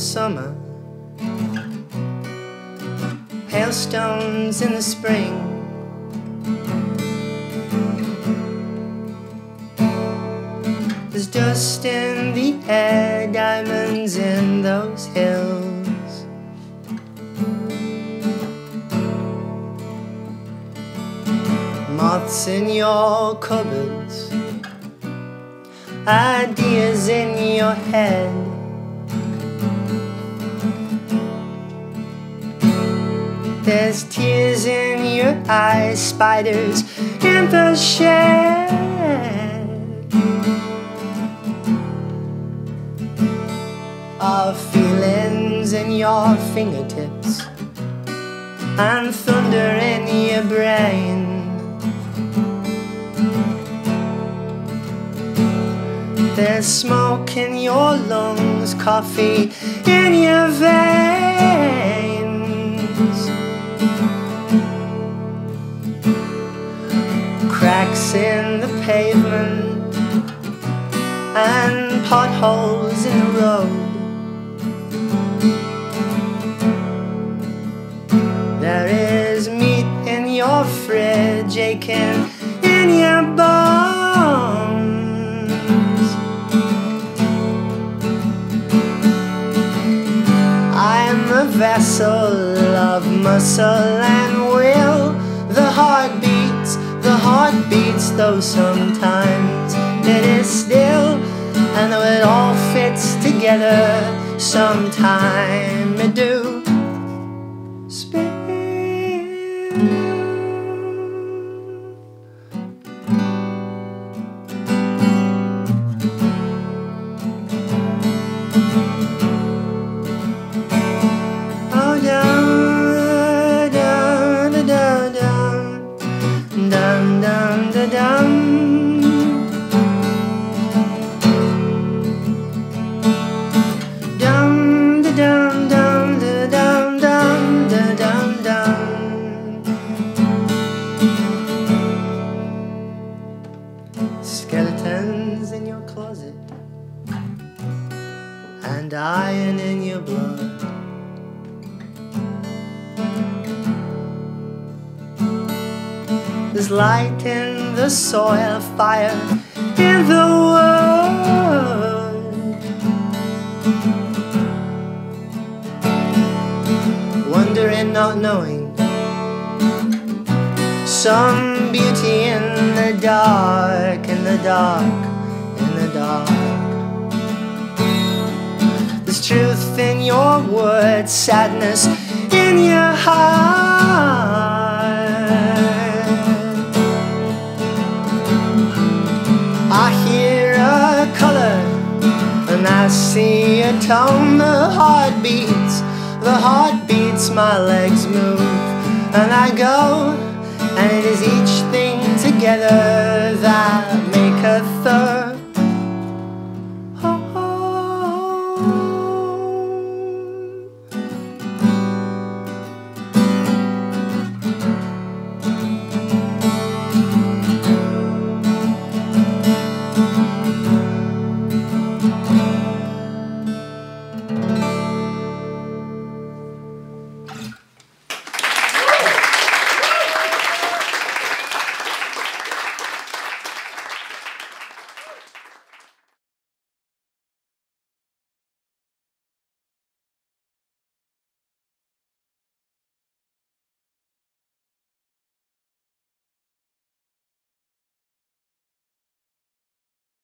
summer, hailstones in the spring. There's dust in the air, diamonds in those hills. Moths in your cupboards, ideas in your head. There's tears in your eyes, spiders in the shed. Our feelings in your fingertips and thunder in your brain. There's smoke in your lungs, coffee in your veins. Cracks in the pavement and potholes in the road. There is meat in your fridge, aching in your bones. I am the vessel of muscle and will, the heartbeats. The heart beats, though sometimes it is still, and though it all fits together, sometime it do spin. Oh yeah. Skeletons in your closet and iron in your blood. There's light in the soil, fire in the wood. Wondering, not knowing, some beauty in the dark, in the dark, in the dark. There's truth in your words, sadness in your heart. I hear a color and I see a tone. The heart beats, my legs move, and I go, and it is each thing together.